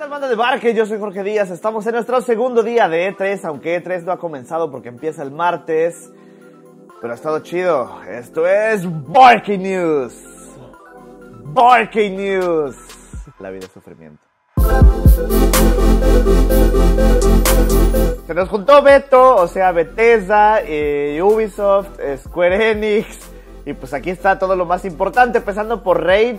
tal, Bando de Barque? Yo soy Jorge Díaz. Estamos en nuestro segundo día de E3, aunque E3 no ha comenzado porque empieza el martes. Pero ha estado chido. Esto es Bulky News. Bulky News. La vida es sufrimiento. Se nos juntó Beto, o sea, Bethesda, Ubisoft, Square Enix. Y pues aquí está todo lo más importante, empezando por Rage,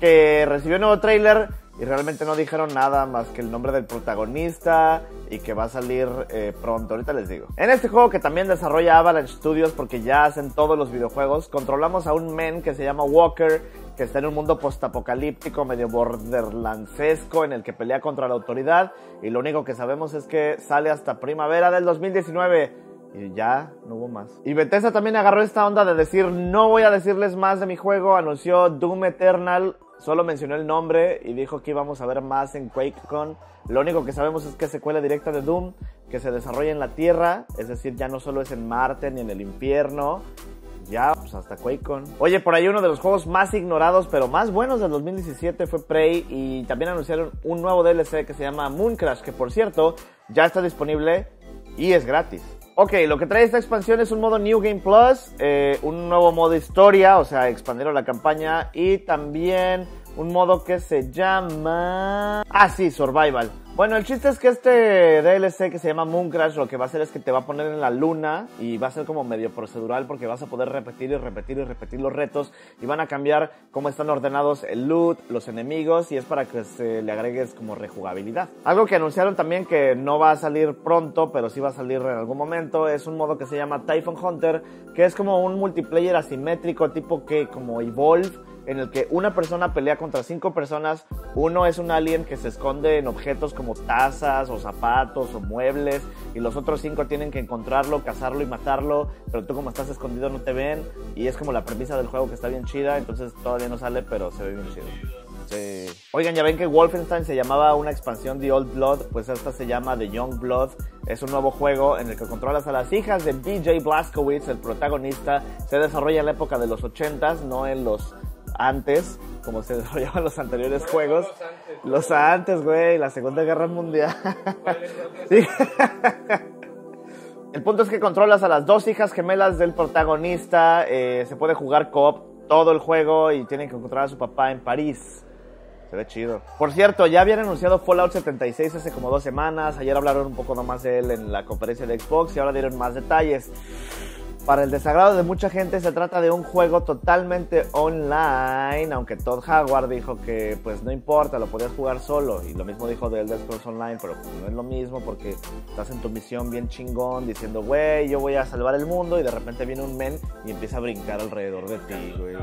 que recibió un nuevo tráiler. Y realmente no dijeron nada más que el nombre del protagonista y que va a salir pronto, ahorita les digo. En este juego que también desarrolla Avalanche Studios, porque ya hacen todos los videojuegos, controlamos a un men que se llama Walker, que está en un mundo postapocalíptico, medio borderlandsesco, en el que pelea contra la autoridad. Y lo único que sabemos es que sale hasta primavera del 2019. Y ya, no hubo más. Y Bethesda también agarró esta onda de decir, no voy a decirles más de mi juego. Anunció Doom Eternal, solo mencionó el nombre y dijo que íbamos a ver más en QuakeCon. Lo único que sabemos es que es secuela directa de Doom, que se desarrolla en la Tierra. Es decir, ya no solo es en Marte ni en el infierno. Ya, pues hasta QuakeCon. Oye, por ahí uno de los juegos más ignorados, pero más buenos del 2017 fue Prey. Y también anunciaron un nuevo DLC que se llama Mooncrash, que por cierto, ya está disponible y es gratis. Ok, lo que trae esta expansión es un modo New Game Plus, un nuevo modo historia, o sea, expandieron la campaña, y también un modo que se llama... Ah, sí, Survival. Bueno, el chiste es que este DLC que se llama Mooncrash lo que va a hacer es que te va a poner en la luna y va a ser como medio procedural porque vas a poder repetir y repetir y repetir los retos y van a cambiar cómo están ordenados el loot, los enemigos, y es para que se le agregues como rejugabilidad. Algo que anunciaron también que no va a salir pronto, pero sí va a salir en algún momento, es un modo que se llama Typhoon Hunter, que es como un multiplayer asimétrico tipo que como Evolve, en el que una persona pelea contra 5 personas, uno es un alien que se esconde en objetos como tazas o zapatos o muebles, y los otros 5 tienen que encontrarlo, cazarlo y matarlo, pero tú como estás escondido no te ven, y es como la premisa del juego que está bien chida, entonces todavía no sale, pero se ve bien chido. Sí. Oigan, ya ven que Wolfenstein se llamaba una expansión The Old Blood, pues esta se llama The Young Blood. Es un nuevo juego en el que controlas a las hijas de BJ Blazkowicz, el protagonista. Se desarrolla en la época de los 80s, no en los antes, como se desarrollaban los anteriores juegos. Los antes, güey, la Segunda Guerra Mundial. Sí. El punto es que controlas a las 2 hijas gemelas del protagonista. Se puede jugar co-op todo el juego y tienen que encontrar a su papá en París. Se ve chido. Por cierto, ya habían anunciado Fallout 76 hace como 2 semanas. Ayer hablaron un poco más de él en la conferencia de Xbox y ahora dieron más detalles. Para el desagrado de mucha gente, se trata de un juego totalmente online, aunque Todd Howard dijo que pues no importa, lo podías jugar solo. Y lo mismo dijo de Elder Scrolls Online, pero pues, no es lo mismo porque estás en tu misión bien chingón diciendo, güey, yo voy a salvar el mundo, y de repente viene un men y empieza a brincar alrededor de ti, güey.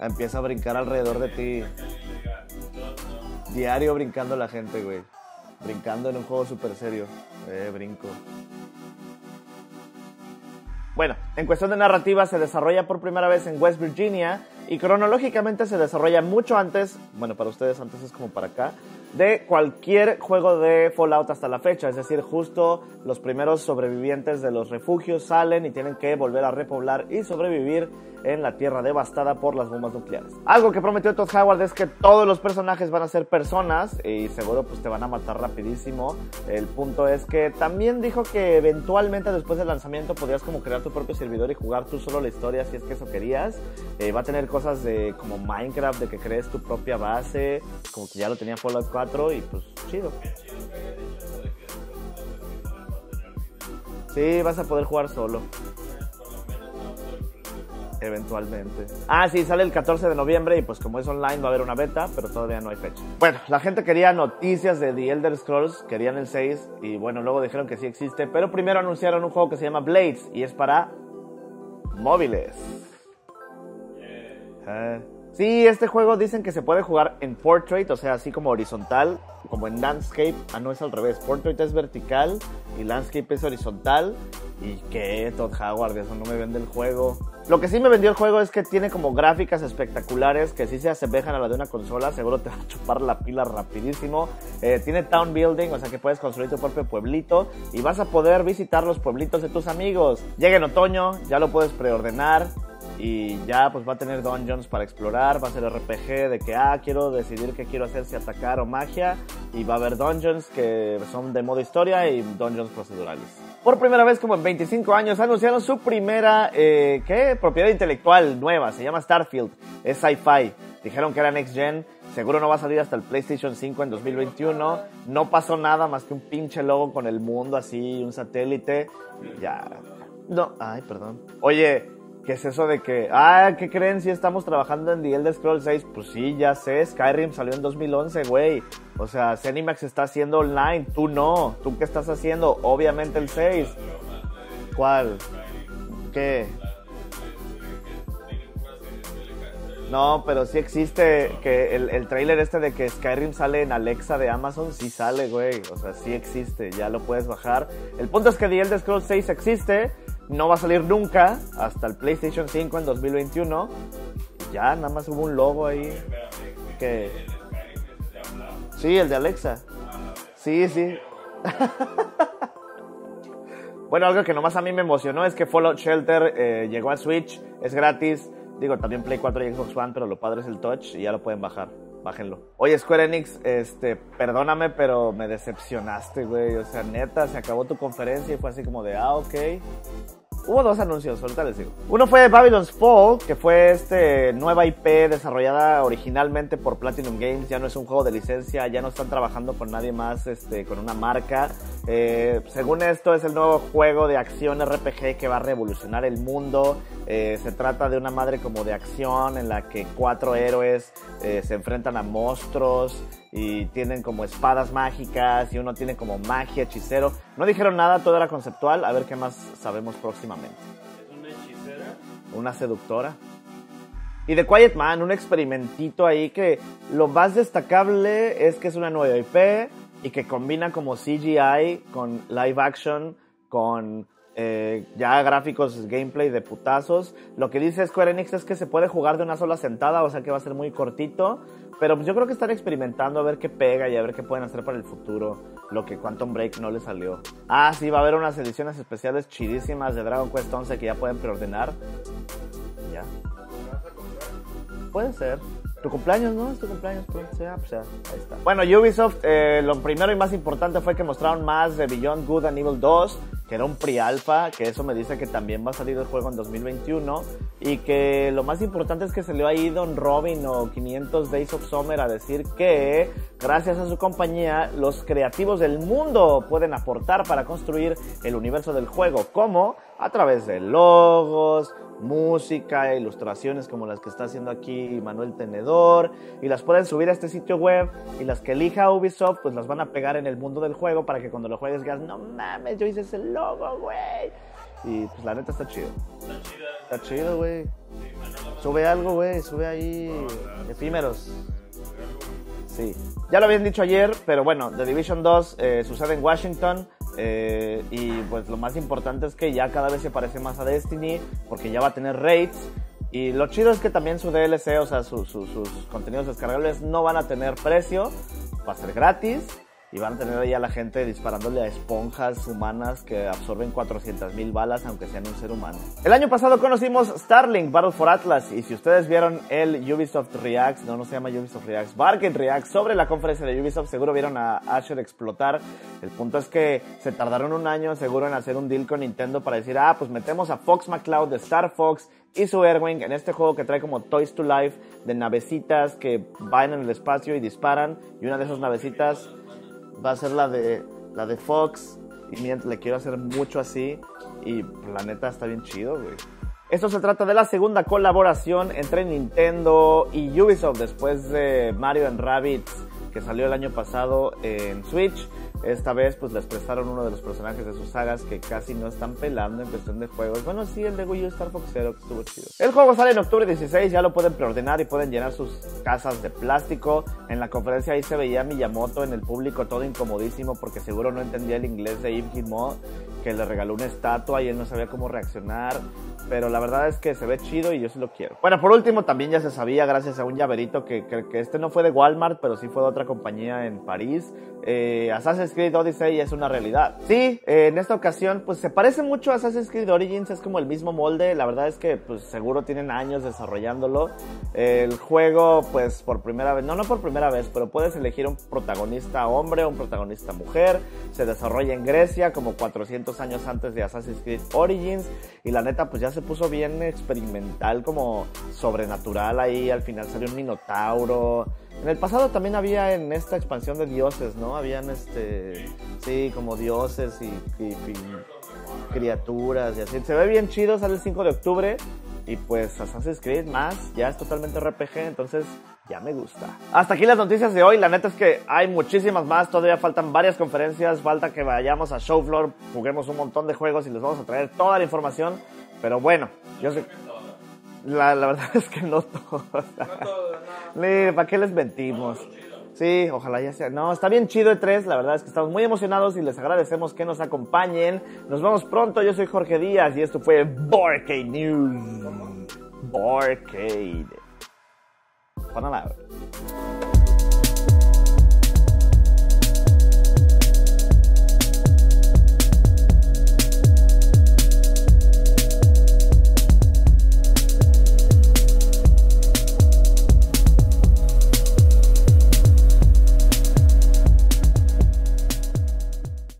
Empieza a brincar alrededor de ti. Diario brincando la gente, güey. Brincando en un juego súper serio. Brinco. Bueno, en cuestión de narrativa se desarrolla por primera vez en West Virginia y cronológicamente se desarrolla mucho antes, bueno, para ustedes antes es como para acá, de cualquier juego de Fallout hasta la fecha. Es decir, justo los primeros sobrevivientes de los refugios salen y tienen que volver a repoblar y sobrevivir en la tierra devastada por las bombas nucleares. Algo que prometió Todd Howard es que todos los personajes van a ser personas y seguro pues te van a matar rapidísimo. El punto es que también dijo que eventualmente después del lanzamiento podrías como crear tu propio servidor y jugar tú solo la historia si es que eso querías. Va a tener cosas de como Minecraft, de que crees tu propia base, como que ya lo tenía Fallout 4 y pues chido. Sí, vas a poder jugar solo. Eventualmente. Ah, sí, sale el 14 de noviembre y pues como es online va a haber una beta, pero todavía no hay fecha. Bueno, la gente quería noticias de The Elder Scrolls, querían el 6 y bueno, luego dijeron que sí existe, pero primero anunciaron un juego que se llama Blades y es para móviles. Sí, este juego dicen que se puede jugar en portrait, o sea, así como horizontal, como en landscape. Ah, no, es al revés. Portrait es vertical y landscape es horizontal. ¿Y qué, Todd Howard? Eso no me vende el juego. Lo que sí me vendió el juego es que tiene como gráficas espectaculares que sí se asemejan a la de una consola. Seguro te va a chupar la pila rapidísimo. Tiene town building, o sea que puedes construir tu propio pueblito y vas a poder visitar los pueblitos de tus amigos. Llega en otoño, ya lo puedes preordenar. y ya pues va a tener dungeons para explorar, va a ser RPG de que quiero decidir qué quiero hacer, si atacar o magia, y va a haber dungeons que son de modo historia y dungeons procedurales. Por primera vez como en 25 años anunciaron su primera propiedad intelectual nueva, se llama Starfield, es sci-fi, dijeron que era next gen, seguro no va a salir hasta el PlayStation 5 en 2021, no pasó nada más que un pinche logo con el mundo así, un satélite, ya, no, ay, perdón. Oye, ¿qué es eso de que, qué creen si estamos trabajando en The Elder Scrolls 6? Pues sí, ya sé, Skyrim salió en 2011, güey. O sea, ZeniMax está haciendo online, tú no. ¿Tú qué estás haciendo? Obviamente el 6. ¿Cuál? ¿Qué? No, pero sí existe que el trailer este de que Skyrim sale en Alexa de Amazon, sí sale, güey. O sea, sí existe, ya lo puedes bajar. El punto es que The Elder Scrolls 6 existe, no va a salir nunca hasta el PlayStation 5 en 2021. Ya, nada más hubo un logo ahí. ¿Qué? Sí, el de Alexa. Sí, sí. Bueno, algo que nomás a mí me emocionó es que Fallout Shelter llegó a Switch, es gratis. Digo, también Play 4 y Xbox One, pero lo padre es el Touch y ya lo pueden bajar. Bájenlo. Oye, Square Enix, perdóname, pero me decepcionaste, güey. O sea, neta, se acabó tu conferencia y fue así como de, ok. Hubo dos anuncios, ahorita les digo. Uno fue Babylon's Fall, que fue nueva IP desarrollada originalmente por Platinum Games. Ya no es un juego de licencia, ya no están trabajando con nadie más, con una marca. Según esto, es el nuevo juego de acción RPG que va a revolucionar el mundo. Se trata de una madre como de acción en la que 4 héroes se enfrentan a monstruos y tienen como espadas mágicas y uno tiene como magia, hechicero. No dijeron nada, todo era conceptual. A ver qué más sabemos próximamente. ¿Es una hechicera? Una seductora. Y The Quiet Man, un experimentito ahí que lo más destacable es que es una nueva IP y que combina como CGI con live action, con ya gráficos, gameplay de putazos. Lo que dice Square Enix es que se puede jugar de una sola sentada, o sea que va a ser muy cortito. Pero yo creo que están experimentando a ver qué pega y a ver qué pueden hacer para el futuro. Lo que Quantum Break no le salió. Sí, va a haber unas ediciones especiales chidísimas de Dragon Quest 11 que ya pueden preordenar. Ya. Puede ser. Tu cumpleaños, ¿no? Es tu cumpleaños. Pues ya, ahí está. Bueno, Ubisoft, lo primero y más importante fue que mostraron más de Beyond Good and Evil 2, que era un pre-alpha, que eso me dice que también va a salir el juego en 2021, y que lo más importante es que se le ha ido Don Robin o 500 Days of Summer a decir que, gracias a su compañía, los creativos del mundo pueden aportar para construir el universo del juego, como a través de logos, música, ilustraciones como las que está haciendo aquí Manuel Tenedor, y las pueden subir a este sitio web, y las que elija Ubisoft pues las van a pegar en el mundo del juego para que cuando lo juegues digas, no mames, yo hice ese logo, güey. Y pues la neta está chido. Está chido, güey. Sube algo, güey, sube ahí efímeros. Sí, ya lo habían dicho ayer, pero bueno, The Division 2 sucede en Washington. Y pues lo más importante es que ya cada vez se parece más a Destiny, porque ya va a tener raids. Y lo chido es que también su DLC, o sea, sus contenidos descargables no van a tener precio, va a ser gratis. Y van a tener ahí a la gente disparándole a esponjas humanas que absorben 400,000 balas, aunque sean un ser humano. El año pasado conocimos Starlink Battle for Atlas. Y si ustedes vieron el Ubisoft Reacts, no se llama Ubisoft Reacts, Bargain Reacts, sobre la conferencia de Ubisoft, seguro vieron a Asher explotar. El punto es que se tardaron un año seguro en hacer un deal con Nintendo para decir, pues metemos a Fox McCloud de Star Fox y su Airwing en este juego que trae como Toys to Life de navecitas que van en el espacio y disparan. Y una de esas navecitas va a ser la de Fox, y mientras le quiero hacer mucho así, y la neta está bien chido, güey. Esto se trata de la segunda colaboración entre Nintendo y Ubisoft después de Mario & Rabbids, que salió el año pasado en Switch. Esta vez pues les prestaron uno de los personajes de sus sagas que casi no están pelando en cuestión de juegos. Bueno, sí, el de Wii U Star Fox 0 que estuvo chido. El juego sale en octubre 16, ya lo pueden preordenar y pueden llenar sus casas de plástico. En la conferencia ahí se veía Miyamoto en el público todo incomodísimo porque seguro no entendía el inglés de Yves Guillemot. que le regaló una estatua y él no sabía cómo reaccionar, pero la verdad es que se ve chido y yo sí lo quiero. Bueno, por último, también ya se sabía gracias a un llaverito que este no fue de Walmart, pero sí fue de otra compañía en París. Assassin's Creed Odyssey es una realidad. Sí, en esta ocasión pues se parece mucho a Assassin's Creed Origins, es como el mismo molde. La verdad es que pues seguro tienen años desarrollándolo. El juego pues por primera vez, no por primera vez, pero puedes elegir un protagonista hombre o un protagonista mujer. Se desarrolla en Grecia como 400 años antes de Assassin's Creed Origins y la neta pues ya se puso bien experimental, como sobrenatural. Ahí al final salió un minotauro. En el pasado también había en esta expansión de dioses, ¿no? Habían sí, como dioses y criaturas y así. Se ve bien chido, sale el 5 de octubre y pues Assassin's Creed más, ya es totalmente RPG, entonces ya me gusta. Hasta aquí las noticias de hoy. La neta es que hay muchísimas más. Todavía faltan varias conferencias, falta que vayamos a Showfloor, juguemos un montón de juegos y les vamos a traer toda la información. Pero bueno, yo sé... La verdad es que no todos. No. ¿Para qué les mentimos? Sí, ojalá ya sea. No, está bien chido E3. La verdad es que estamos muy emocionados y les agradecemos que nos acompañen. Nos vemos pronto. Yo soy Jorge Díaz y esto fue Bulky News. Bulky. Panalabra.